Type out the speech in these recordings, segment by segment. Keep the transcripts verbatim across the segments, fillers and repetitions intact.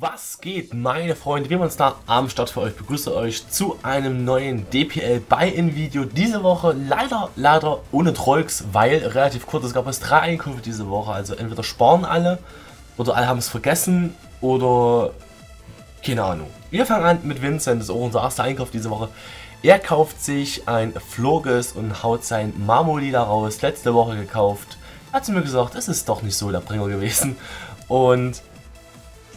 Was geht, meine Freunde? Wir sind da am Start für euch. Begrüße euch zu einem neuen D P L Buy-in-Video. Diese Woche leider, leider ohne Troiks, weil relativ kurz. Es gab es drei Einkünfte diese Woche. Also entweder sparen alle oder alle haben es vergessen oder keine Ahnung. Wir fangen an mit Vincent. Das ist auch unser erster Einkauf diese Woche. Er kauft sich ein Floges und haut sein Marmoli daraus. Letzte Woche gekauft. Hat sie mir gesagt, es ist doch nicht so der Bringer gewesen. Und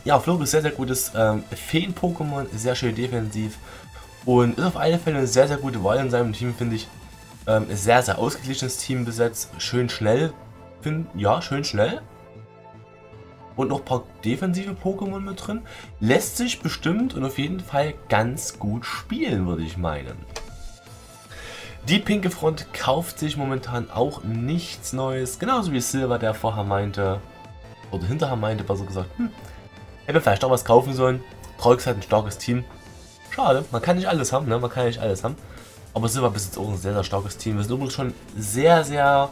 ja, Floges ist sehr, sehr gutes ähm, Feen-Pokémon, sehr schön defensiv und ist auf alle Fälle eine sehr, sehr gute Wahl in seinem Team, finde ich. Ähm, sehr, sehr ausgeglichenes Team besetzt, schön schnell, find, ja, schön schnell. Und noch ein paar defensive Pokémon mit drin. Lässt sich bestimmt und auf jeden Fall ganz gut spielen, würde ich meinen. Die pinke Front kauft sich momentan auch nichts Neues, genauso wie Silva, der vorher meinte, oder hinterher meinte, besser gesagt, hm, hätte vielleicht auch was kaufen sollen. Troix hat ein starkes Team. Schade, man kann nicht alles haben, ne? Man kann nicht alles haben. Aber Silva besitzt auch ein sehr, sehr starkes Team. Wir sind übrigens schon sehr, sehr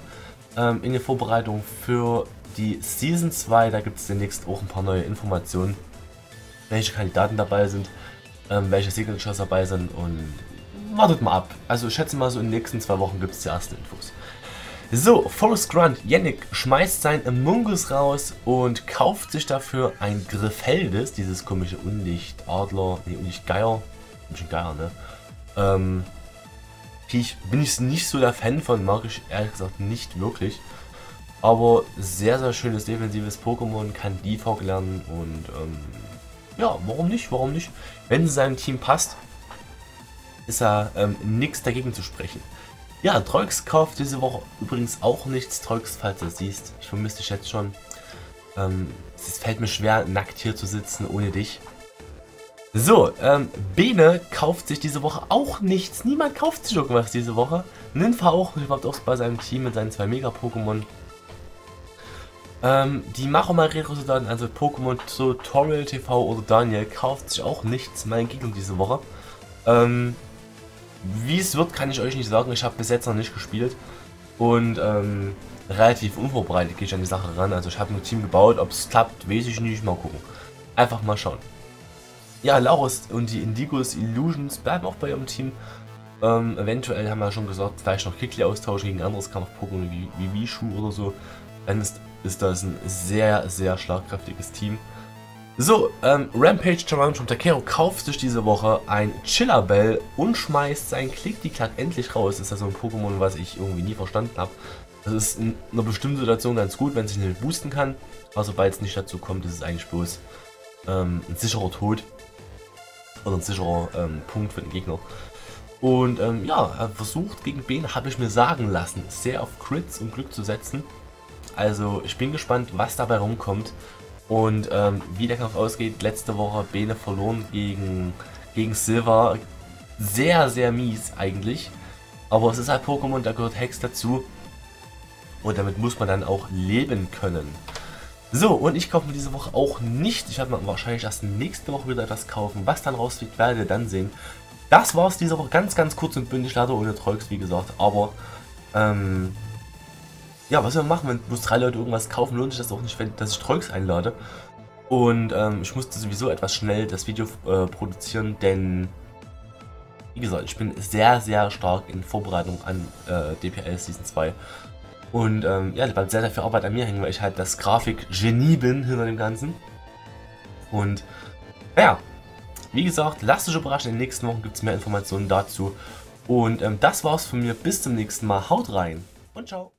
ähm, in der Vorbereitung für die Season zwei. Da gibt es demnächst auch ein paar neue Informationen, welche Kandidaten dabei sind, ähm, welche Signatures dabei sind, und wartet mal ab. Also ich schätze mal, so in den nächsten zwei Wochen gibt es die ersten Infos. So, Forrest Grunt, Yannick, schmeißt sein Amungus raus und kauft sich dafür ein Grifeldes, dieses komische Unlicht-Adler, nee, Unlicht-Geier, komische Geier, ne? Ähm, ich bin ich nicht so der Fan von, mag ich ehrlich gesagt nicht wirklich, aber sehr, sehr schönes defensives Pokémon, kann D V lernen und ähm, ja, warum nicht, warum nicht? Wenn es seinem Team passt, ist da ähm, nichts dagegen zu sprechen. Ja, Troix kauft diese Woche übrigens auch nichts. Troix, falls du es siehst, ich vermisse dich jetzt schon. Ähm, es fällt mir schwer, nackt hier zu sitzen ohne dich. So, ähm, Bene kauft sich diese Woche auch nichts. Niemand kauft sich irgendwas diese Woche. Ninfa auch, ich glaube auch bei seinem Team mit seinen zwei Mega-Pokémon. Ähm, die Macho mal Retro-Soldaten, also Pokémon Tutorial T V oder Daniel, kauft sich auch nichts. Mein Gegner diese Woche. Ähm... Wie es wird, kann ich euch nicht sagen. Ich habe bis jetzt noch nicht gespielt und ähm, relativ unvorbereitet gehe ich an die Sache ran. Also ich habe ein Team gebaut, ob es klappt, weiß ich nicht. Mal gucken. Einfach mal schauen. Ja, Lauros und die Indigos Illusions bleiben auch bei ihrem Team. Ähm, eventuell haben wir ja schon gesagt, vielleicht noch Kickley austauschen gegen anderes Kampf-Pokémon wie, wie Wieschu oder so. Dann ist, ist das ein sehr, sehr schlagkräftiges Team. So, ähm, Rampage Challenge von Takeru kauft sich diese Woche ein Chiller Bell und schmeißt sein Klick die Klack endlich raus. Das ist ja so ein Pokémon, was ich irgendwie nie verstanden habe. Das ist in einer bestimmten Situation ganz gut, wenn es sich nicht boosten kann. Aber sobald es nicht dazu kommt, ist es eigentlich bloß ähm, ein sicherer Tod. Oder ein sicherer ähm, Punkt für den Gegner. Und ähm, ja, er versucht gegen Bene, habe ich mir sagen lassen, sehr auf Crits und Glück zu setzen. Also ich bin gespannt, was dabei rumkommt. Und ähm, wie der Kampf ausgeht, letzte Woche Bene verloren gegen, gegen Silva. Sehr, sehr mies eigentlich. Aber es ist halt Pokémon, da gehört Hex dazu. Und damit muss man dann auch leben können. So, und ich kaufe mir diese Woche auch nicht. Ich werde mir wahrscheinlich erst nächste Woche wieder etwas kaufen. Was dann rausfliegt, werdet ihr dann sehen. Das war's diese Woche. Ganz, ganz kurz und bündig, leider ohne Troiks, wie gesagt. Aber, ähm... ja, was wir machen, wenn bloß drei Leute irgendwas kaufen, lohnt sich das auch nicht, wenn, dass ich Troix einlade. Und ähm, ich musste sowieso etwas schnell das Video äh, produzieren, denn, wie gesagt, ich bin sehr, sehr stark in Vorbereitung an äh, D P L Season zwei. Und ähm, ja, da bleibt sehr, sehr viel Arbeit an mir hängen, weil ich halt das Grafik-Genie bin hinter dem Ganzen. Und, naja, wie gesagt, lasst euch überraschen, in den nächsten Wochen gibt es mehr Informationen dazu. Und ähm, das war's von mir, bis zum nächsten Mal, haut rein und ciao.